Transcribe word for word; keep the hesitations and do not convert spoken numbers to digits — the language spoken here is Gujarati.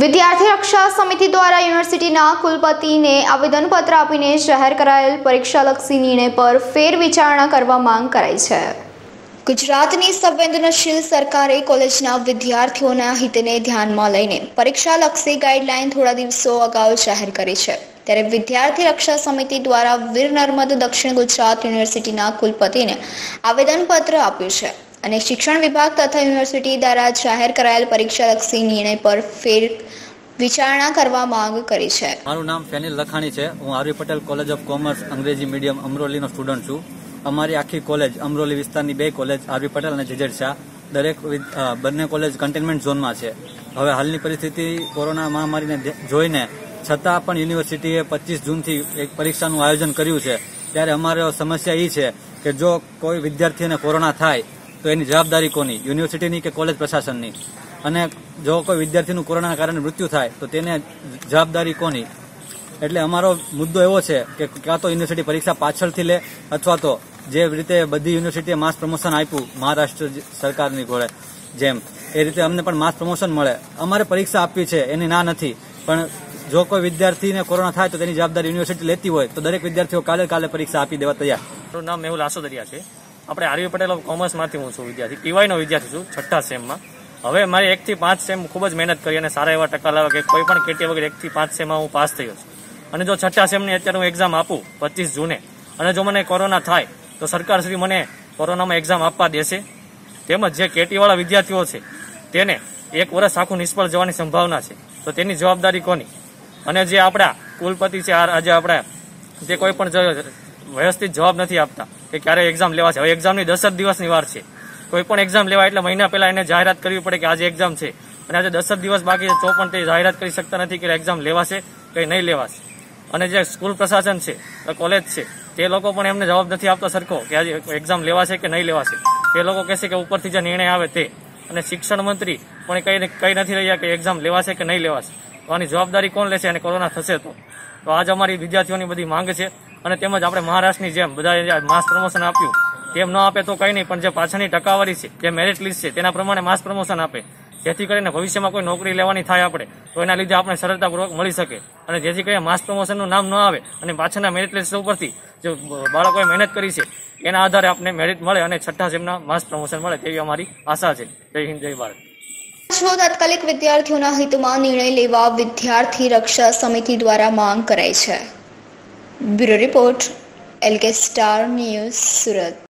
विद्यार्थी रक्षा समिति द्वारा यूनिवर्सिटीना कुलपति ने आवेदन पत्र आपीने जाहिर करायेल परीक्षालक्षी निर्णय पर फेर विचारणा करवा मांग कराई है। गुजरातनी संवेदनशील सरकारे कॉलेजना विद्यार्थीओना हितने ध्यानमां लईने परीक्षालक्षी गाइडलाइन थोड़ा दिवसों अगाउ जाहिर करी छे। त्यारे विद्यार्थी रक्षा समिति द्वारा वीर नर्मद दक्षिण गुजरात यूनिवर्सिटीना कुलपति ने आवेदन पत्र आप्युं छे અને શિક્ષણ વિભાગ તથા યુનિવર્સિટી દ્વારા જાહેર કરાયેલ પરીક્ષાલક્ષી નિર્ણય પર ફેર વિચારણા કરવા માંગ કરી છે। મારું નામ ફેનિલ લખાણી છે। હું RV Patel college of commerce અંગ્રેજી મીડિયમ અમરોલીનો સ્ટુડન્ટ છું। અમારી આખી કોલેજ અમરોલી વિસ્તારની બે કોલેજ આરવી પટેલ અને જેજેડ શાહ દરેક બંને કોલેજ કન્ટેનમેન્ટ ઝોનમાં છે। હવે હાલની પરિસ્થિતિ કોરોના મહામારીને જોઈને છતાં પણ યુનિવર્સિટીએ પચીસ જૂનથી એક પરીક્ષાનું આયોજન કર્યું છે। ત્યારે અમારી સમસ્યા એ છે કે જો કોઈ વિદ્યાર્થીને કોરોના થાય तो एनी जवाबदारी कोनी यूनिवर्सिटी के कॉलेज प्रशासन नी, अने जो कोई विद्यार्थी नु कोरोना कारण मृत्यु थाय तो तेने जवाबदारी कोनी। एटले अमारो मुद्दो एवो छे के क्या तो यूनिवर्सिटी परीक्षा पाछळथी ले अथवा तो जे रीते बधी यूनिवर्सिटीए मास प्रमोशन आप्युं महाराष्ट्र सरकारनी घोड़े जेम ए रीते अमने पण मास प्रमोशन मळे। अमारे परीक्षा आपवी छे एनी ना नथी, पण जो कोई विद्यार्थी ने कोरोना थाय तो तेनी जवाबदारी यूनिवर्सिटी लेती होय तो दरेक विद्यार्थीओ काले काले परीक्षा आपी देवा तैयार। मारुं नाम मेहुल आसोदरिया छे। આપણે આરવી પટેલ ઓફ કોમર્સમાંથી હું છું વિદ્યાર્થી, પીવાયનો વિદ્યાર્થી છું છઠ્ઠા સેમમાં। હવે મારે એકથી પાંચ સેમ ખૂબ જ મહેનત કરી અને સારા એવા ટકા લાવવા કે કોઈ પણ કેટી વગર એકથી પાંચ સેમમાં હું પાસ થયો છું। અને જો છઠ્ઠા સેમની અત્યારે હું એક્ઝામ આપું પચીસ જૂને અને જો મને કોરોના થાય તો સરકાર શ્રી મને કોરોનામાં એક્ઝામ આપવા દેશે? તેમજ જે કેટીવાળા વિદ્યાર્થીઓ છે તેને એક વર્ષ આખું નિષ્ફળ જવાની સંભાવના છે, તો તેની જવાબદારી કોની? અને જે આપણા કુલપતિ છે આજે આપણા જે કોઈ પણ વ્યવસ્થિત જવાબ નથી આપતા કે ક્યારે એક્ઝામ લેવા છે। હવે એક્ઝામની દસ જ દિવસની વાર છે, કોઈ પણ એક્ઝામ લેવા એટલે મહિના પહેલા એને જાહેરાત કરવી પડે કે આજે એક્ઝામ છે, અને આજે દસ જ દિવસ બાકી છે તો પણ તે જાહેરાત કરી શકતા નથી કે એક્ઝામ લેવાશે કે નહીં લેવાશે। અને જે સ્કૂલ પ્રશાસન છે કોલેજ છે તે લોકો પણ એમને જવાબ નથી આપતા સરખો કે આજે એક્ઝામ લેવાશે કે નહીં લેવાશે। તે લોકો કહેશે કે ઉપરથી જે નિર્ણય આવે તે, અને શિક્ષણ મંત્રી પણ કઈ કઈ નથી રહ્યા કે એક્ઝામ લેવાશે કે નહીં લેવાશે, તો આની જવાબદારી કોણ લેશે? અને કોરોના થશે તો તો આજ અમારી વિદ્યાર્થીઓની બધી માંગ છે। અને તેમજ આપણે મહારાષ્ટ્રની જેમ બધા માસ પ્રમોશન આપ્યું તેમ ન આપે તો કંઈ નહીં, પણ જે પાછળની ટકાવારી છે જે મેરિટ લિસ્ટ છે તેના પ્રમાણે માસ પ્રમોશન આપે, જેથી કરીને ભવિષ્યમાં કોઈ નોકરી લેવાની થાય આપણે તો એના લીધે આપણે સરળતાપૂર્વક મળી શકે, અને જેથી કરીને માસ પ્રમોશનનું નામ ન આવે અને પાછળના મેરિટ લિસ્ટ ઉપરથી જે બાળકોએ મહેનત કરી છે એના આધારે આપણે મેરિટ મળે અને છઠ્ઠા સેમના માસ પ્રમોશન મળે તેવી અમારી આશા છે। જય હિન્દ, જય ભારત। जो तात्कालिक विद्यार्थियों हित में निर्णय लेवा विद्यार्थी रक्षा समिति द्वारा मांग कराई है। Bureau report LK Star News सूरत।